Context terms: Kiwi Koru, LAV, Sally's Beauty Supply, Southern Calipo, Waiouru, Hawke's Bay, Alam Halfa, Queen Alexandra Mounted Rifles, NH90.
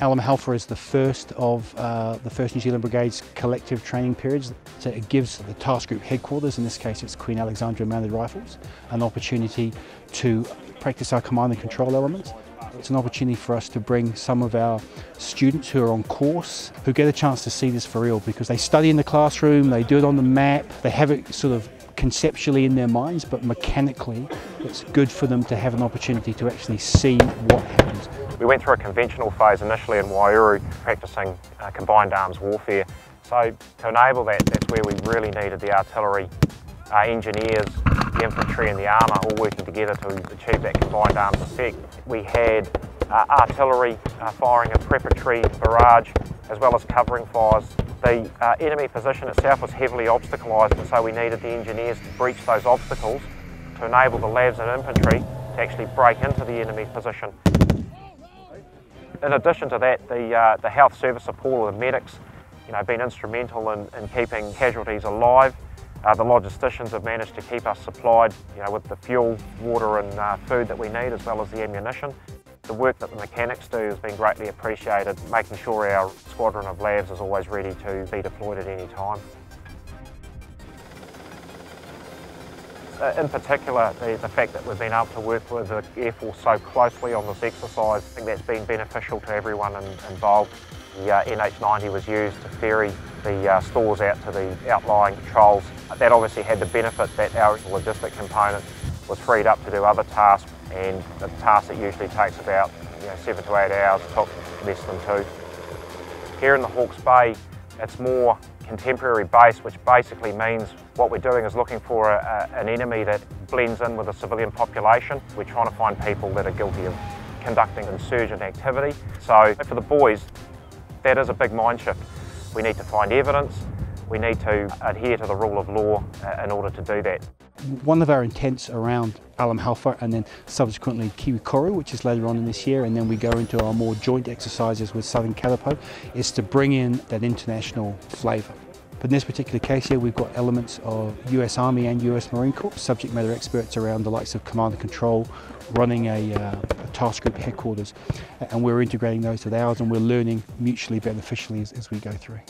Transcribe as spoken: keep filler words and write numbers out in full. Alam Halfa is the first of uh, the first New Zealand Brigade's collective training periods. So it gives the task group headquarters, in this case it's Queen Alexandra Mounted Rifles, an opportunity to practice our command and control elements. It's an opportunity for us to bring some of our students who are on course, who get a chance to see this for real, because they study in the classroom, they do it on the map, they have it sort of conceptually in their minds, but mechanically it's good for them to have an opportunity to actually see what happens. We went through a conventional phase initially in Waiouru, practicing uh, combined arms warfare. So to enable that, that's where we really needed the artillery, uh, engineers, the infantry and the armour all working together to achieve that combined arms effect. We had uh, artillery uh, firing a preparatory barrage as well as covering fires. The uh, enemy position itself was heavily obstaclised, and so we needed the engineers to breach those obstacles to enable the L A Vs and infantry to actually break into the enemy position. In addition to that, the, uh, the health service support of the medics, you know, been instrumental in, in keeping casualties alive. Uh, the logisticians have managed to keep us supplied, you know, with the fuel, water and uh, food that we need, as well as the ammunition. The work that the mechanics do has been greatly appreciated, making sure our squadron of L A Vs is always ready to be deployed at any time. Uh, in particular, the, the fact that we've been able to work with the Air Force so closely on this exercise, I think that's been beneficial to everyone in, involved. The uh, N H ninety was used to ferry the uh, stores out to the outlying patrols. That obviously had the benefit that our logistic component was freed up to do other tasks, and the task that usually takes about you know, seven to eight hours took less than two. Here in the Hawke's Bay, it's more contemporary base, which basically means what we're doing is looking for a, a, an enemy that blends in with the civilian population. We're trying to find people that are guilty of conducting insurgent activity. So for the boys, that is a big mind shift. We need to find evidence, we need to adhere to the rule of law uh, in order to do that. One of our intents around Alam Halfa, and then subsequently Kiwi Koru, which is later on in this year, and then we go into our more joint exercises with Southern Calipo, is to bring in that international flavour. But in this particular case here, we've got elements of U S Army and U S Marine Corps, subject matter experts around the likes of command and control, running a, uh, a task group headquarters, and we're integrating those with ours, and we're learning mutually beneficially as, as we go through.